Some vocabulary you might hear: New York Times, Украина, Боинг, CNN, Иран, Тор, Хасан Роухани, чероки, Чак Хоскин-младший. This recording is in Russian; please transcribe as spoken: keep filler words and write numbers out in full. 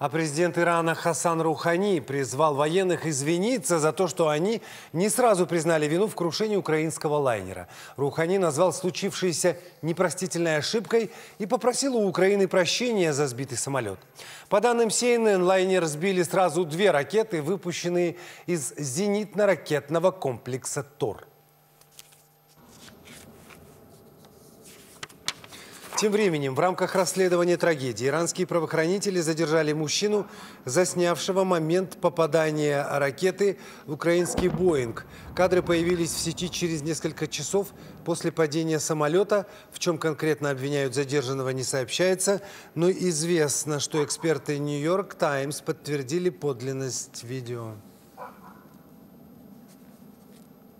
А президент Ирана Хасан Роухани призвал военных извиниться за то, что они не сразу признали вину в крушении украинского лайнера. Роухани назвал случившееся непростительной ошибкой и попросил у Украины прощения за сбитый самолет. По данным си эн эн, лайнер сбили сразу две ракеты, выпущенные из зенитно-ракетного комплекса «Тор». Тем временем, в рамках расследования трагедии иранские правоохранители задержали мужчину, заснявшего момент попадания ракеты в украинский «Боинг». Кадры появились в сети через несколько часов после падения самолета. В чем конкретно обвиняют задержанного, не сообщается. Но известно, что эксперты New York Times подтвердили подлинность видео.